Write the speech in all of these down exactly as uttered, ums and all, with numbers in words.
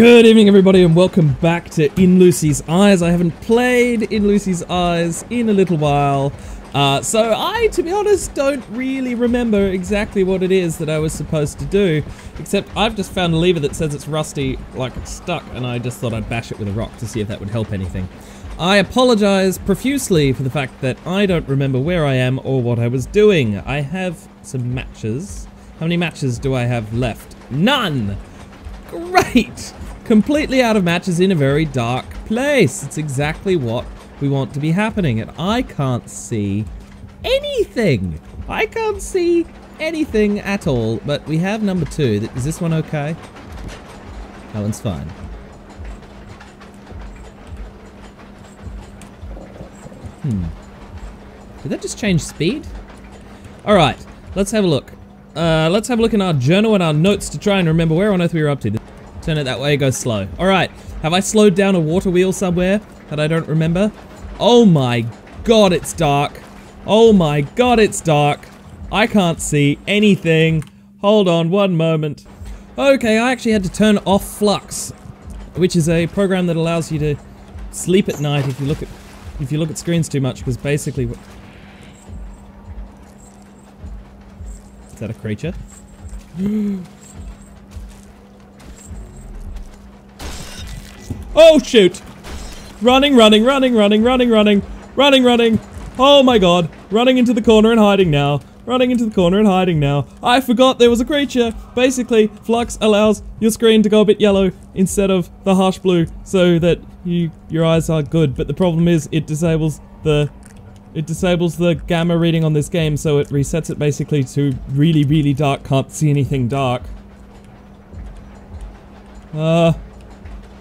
Good evening everybody and welcome back to In Lucy's Eyes. I haven't played In Lucy's Eyes in a little while, uh, so I, to be honest, don't really remember exactly what it is that I was supposed to do, except I've just found a lever that says it's rusty, like it's stuck, and I just thought I'd bash it with a rock to see if that would help anything. I apologise profusely for the fact that I don't remember where I am or what I was doing. I have some matches. How many matches do I have left? None! Great! Completely out of matches in a very dark place. It's exactly what we want to be happening, and I can't see anything. I can't see anything at all, but we have number two. Is this one okay? That one's fine. Hmm. Did that just change speed? Alright, let's have a look. Uh, let's have a look in our journal and our notes to try and remember where on earth we were up to. Turn it that way, go slow. Alright, have I slowed down a water wheel somewhere that I don't remember? Oh my god, it's dark. Oh my god, it's dark. I can't see anything. Hold on one moment. Okay, I actually had to turn off Flux, which is a program that allows you to sleep at night if you look at if you look at screens too much, because basically... Is that a creature? Oh shoot! Running, running, running, running, running, running, running, running. Oh my god! Running into the corner and hiding now. Running into the corner and hiding now. I forgot there was a creature. Basically, Flux allows your screen to go a bit yellow instead of the harsh blue, so that you your eyes are good. But the problem is, it disables the. It disables the gamma reading on this game, so it resets it basically to really, really dark, can't see anything dark. Uh,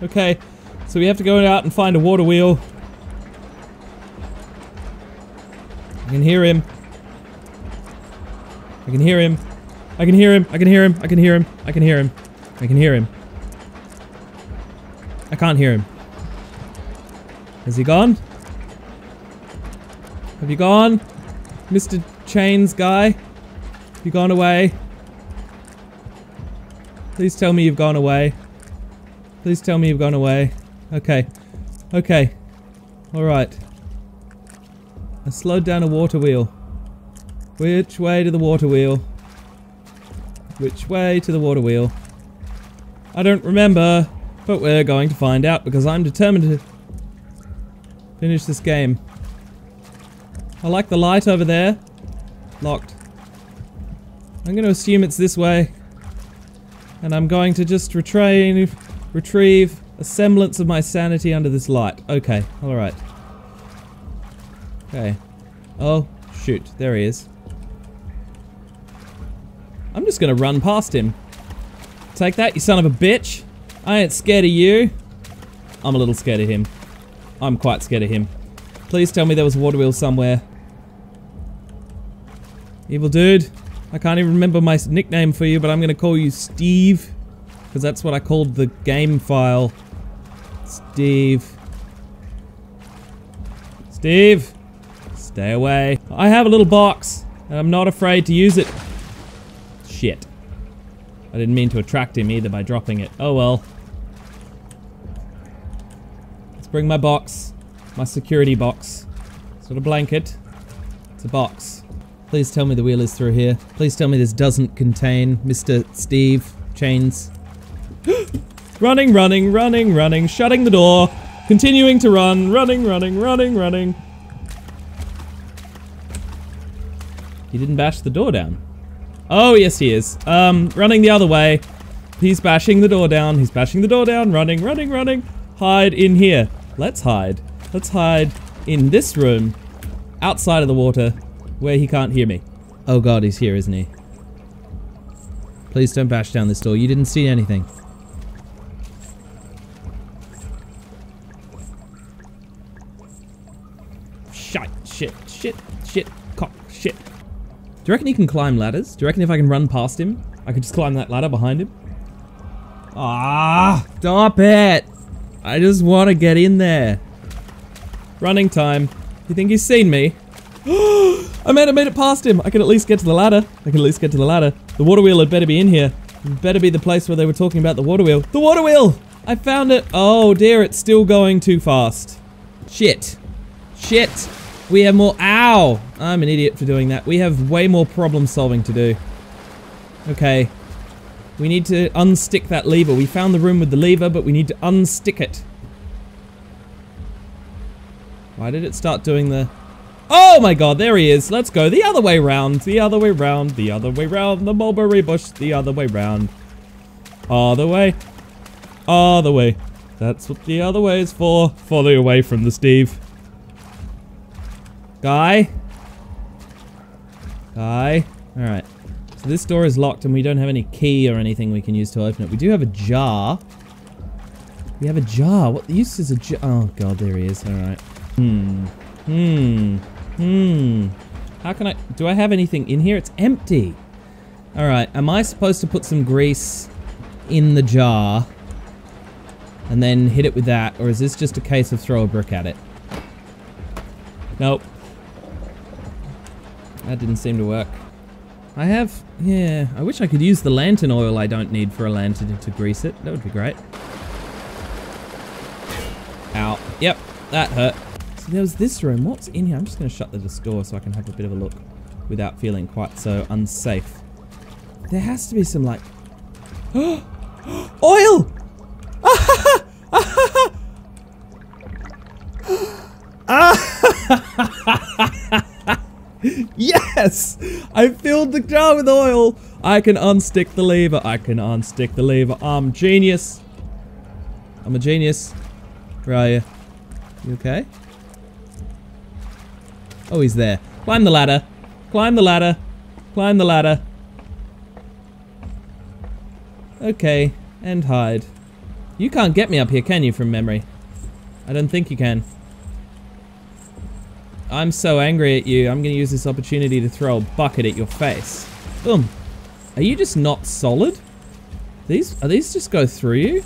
okay, so we have to go out and find a water wheel. I can hear him. I can hear him. I can hear him. I can hear him. I can hear him. I can hear him. I can hear him. I can't hear him. Is he gone? Have you gone? Mister Chains guy? Have you gone away? Please tell me you've gone away. Please tell me you've gone away. Okay. Okay. Alright. I slowed down a water wheel. Which way to the water wheel? Which way to the water wheel? I don't remember, but we're going to find out because I'm determined to finish this game. I like the light over there. Locked. I'm going to assume it's this way. And I'm going to just retrain, retrieve a semblance of my sanity under this light. Okay, alright. Okay. Oh, shoot. There he is. I'm just going to run past him. Take that, you son of a bitch. I ain't scared of you. I'm a little scared of him. I'm quite scared of him. Please tell me there was a water wheel somewhere. Evil dude, I can't even remember my nickname for you, but I'm gonna call you Steve, because that's what I called the game file. Steve. Steve! Stay away. I have a little box, and I'm not afraid to use it. Shit. I didn't mean to attract him either by dropping it. Oh well. Let's bring my box. My security box. It's not a blanket. It's a box. Please tell me the wheel is through here. Please tell me this doesn't contain Mister Steve Chains. Running, running, running, running, shutting the door, continuing to run, running, running, running, running. He didn't bash the door down. Oh, yes he is. Um, running the other way. He's bashing the door down. He's bashing the door down. Running, running, running. Hide in here. Let's hide. Let's hide in this room, outside of the water, where he can't hear me. Oh god, he's here, isn't he? Please don't bash down this door. You didn't see anything. Shite, shit, shit, shit, cock, shit. Do you reckon he can climb ladders? Do you reckon if I can run past him, I could just climb that ladder behind him? Ah, stop it! I just want to get in there. Running time. You think he's seen me? I might have made it past him. I can at least get to the ladder. I can at least get to the ladder. The water wheel had better be in here. It better be the place where they were talking about the water wheel. The water wheel! I found it. Oh dear, it's still going too fast. Shit. Shit. We have more. Ow! I'm an idiot for doing that. We have way more problem solving to do. Okay. We need to unstick that lever. We found the room with the lever, but we need to unstick it. Why did it start doing the... Oh my god, there he is. Let's go the other way round. The other way round. The other way round. The mulberry bush. The other way round. All the way. All the way. That's what the other way is for. Follow away from the Steve. Guy? Guy? Alright. So this door is locked and we don't have any key or anything we can use to open it. We do have a jar. We have a jar. What the use is a jar? Oh god, there he is. Alright. Hmm. Hmm. Hmm. How can I... Do I have anything in here? It's empty. Alright. Am I supposed to put some grease in the jar and then hit it with that? Or is this just a case of throw a brick at it? Nope. That didn't seem to work. I have, yeah, I wish I could use the lantern oil I don't need for a lantern to grease it. That would be great. Ow. Yep, that hurt. So there was this room. What's in here? I'm just going to shut this door so I can have a bit of a look without feeling quite so unsafe. There has to be some, like... oil! Yes! I filled the jar with oil! I can unstick the lever. I can unstick the lever. I'm genius. I'm a genius. Where are you? You okay? Oh, he's there. Climb the ladder. Climb the ladder. Climb the ladder. Okay. And hide. You can't get me up here, can you, from memory? I don't think you can. I'm so angry at you, I'm going to use this opportunity to throw a bucket at your face. Boom. Are you just not solid? These, are these just go through you?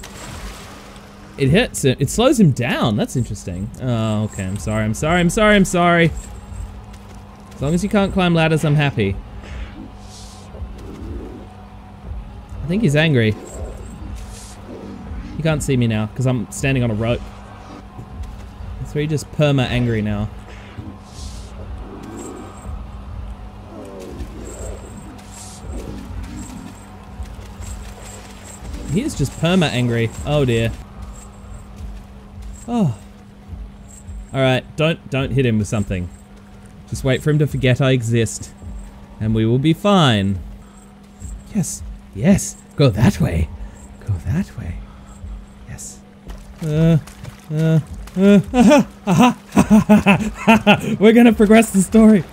It hits him. It slows him down. That's interesting. Oh, okay. I'm sorry. I'm sorry. I'm sorry. I'm sorry. As long as you can't climb ladders, I'm happy. I think he's angry. You can't see me now because I'm standing on a rope. That's where you're just perma-angry now. He is just perma-angry. Oh dear. Oh. Alright, don't don't hit him with something. Just wait for him to forget I exist. And we will be fine. Yes. Yes. Go that way. Go that way. Yes. Uh, uh, uh, aha, aha, aha, aha. We're gonna progress the story.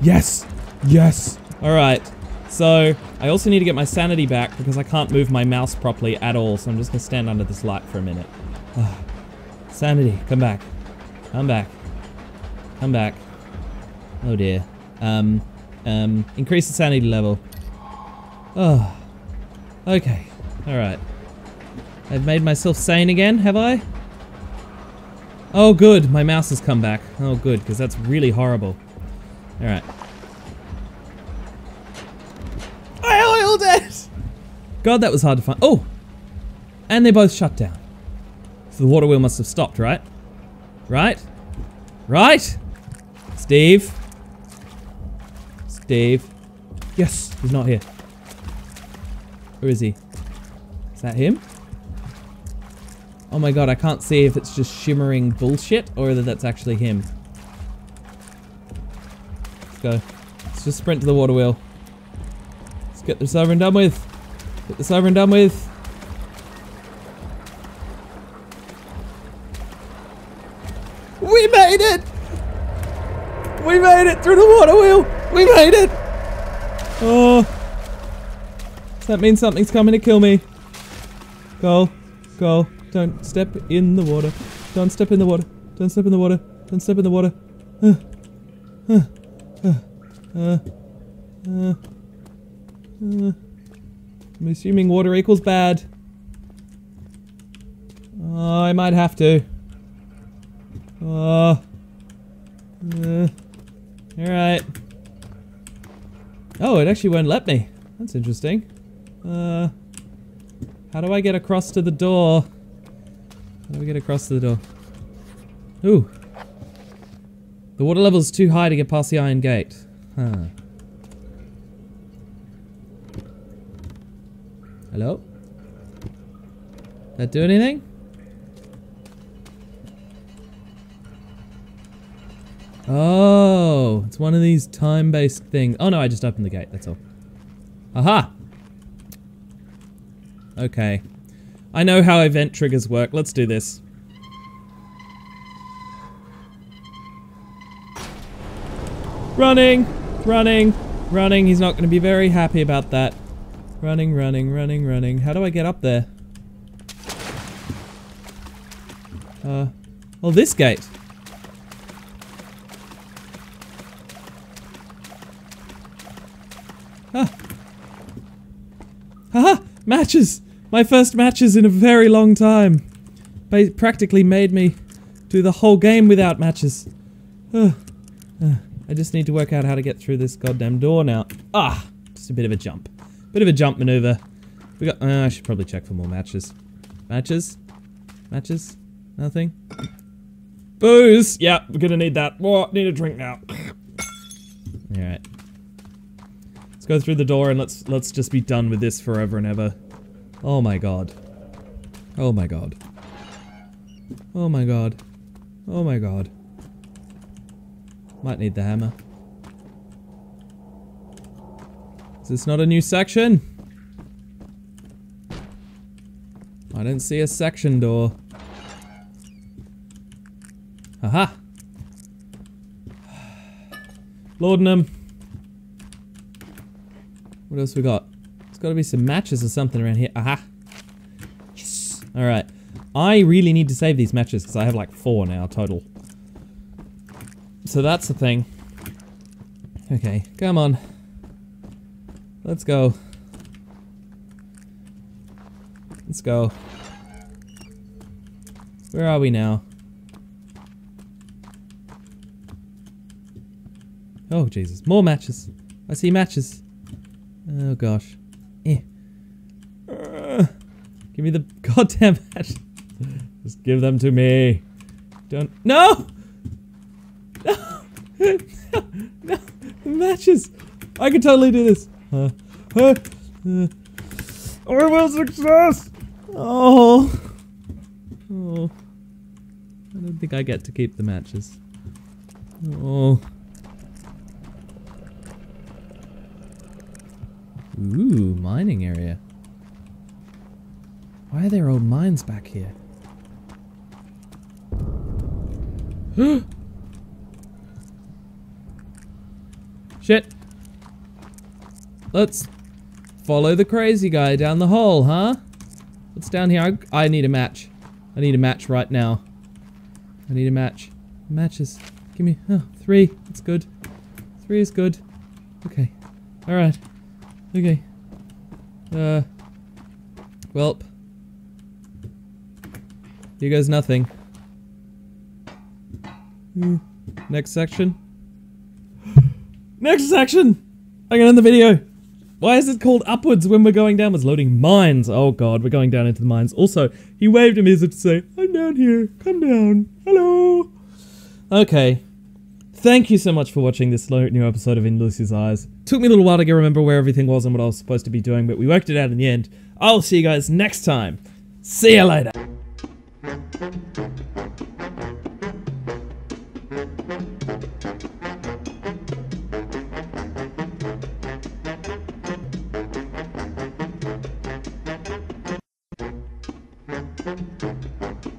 Yes. Yes. Alright. So, I also need to get my sanity back because I can't move my mouse properly at all, so I'm just going to stand under this light for a minute. Oh. Sanity, come back. Come back. Come back. Oh dear. Um, um, increase the sanity level. Oh. Okay. Alright. I've made myself sane again, have I? Oh good, my mouse has come back. Oh good, because that's really horrible. Alright. God, that was hard to find. Oh! And they both shut down. So the water wheel must have stopped, right? Right? Right? Steve? Steve? Yes! He's not here. Where is he? Is that him? Oh my god, I can't see if it's just shimmering bullshit or whether that's actually him. Let's go. Let's just sprint to the water wheel. Let's get this over and done with. Get this over and done with. We made it! We made it through the water wheel! We made it! Oh. Does that mean something's coming to kill me? Go. Go. Don't step in the water. Don't step in the water. Don't step in the water. Don't step in the water. Uh. Uh. Uh. Uh. Uh. Uh. I'm assuming water equals bad. Oh, I might have to. Oh. Uh. Alright. Oh, it actually won't let me. That's interesting. Uh. How do I get across to the door? How do we get across to the door? Ooh. The water level's too high to get past the iron gate. Huh. Hello? That do anything? Oh, it's one of these time-based things. Oh no, I just opened the gate, that's all. Aha! Okay. I know how event triggers work. Let's do this. Running! Running! Running. He's not going to be very happy about that. Running, running, running, running. How do I get up there? Uh, well, this gate. Ah. Haha! Matches! My first matches in a very long time. Ba practically made me do the whole game without matches. Uh, uh, I just need to work out how to get through this goddamn door now. Ah! Just a bit of a jump. Bit of a jump maneuver. We got. Uh, I should probably check for more matches. Matches? Matches? Nothing? Booze! Yeah, we're gonna need that. Oh, need a drink now. Alright. Let's go through the door and let's let's just be done with this forever and ever. Oh my god. Oh my god. Oh my god. Oh my god. Might need the hammer. Is this not a new section? I don't see a section door. Aha! Laudanum. What else we got? There's gotta be some matches or something around here. Aha! Yes! Alright. I really need to save these matches because I have like four now total. So that's the thing. Okay, come on. Let's go. Let's go. Where are we now? Oh, Jesus. More matches. I see matches. Oh, gosh. Eh. Uh, give me the goddamn match. Just give them to me. Don't. No! No! No! No! The matches! I could totally do this. Uh, uh, uh. I will success! Oh. Oh. I don't think I get to keep the matches. Oh. Ooh, mining area. Why are there old mines back here? Shit. Let's follow the crazy guy down the hole, huh? What's down here? I, I need a match. I need a match right now. I need a match. Matches. Give me... Oh, three. It's good. Three is good. Okay. Alright. Okay. Uh. Welp. Here goes nothing. Mm. Next section. Next section! I'm gonna end the video! Why is it called upwards when we're going downwards? Loading mines. Oh god, we're going down into the mines. Also, he waved at me as if to say, I'm down here, come down, hello. Okay. Thank you so much for watching this new episode of In Lucy's Eyes. Took me a little while to get remember where everything was and what I was supposed to be doing, but we worked it out in the end. I'll see you guys next time. See you later. Thank you.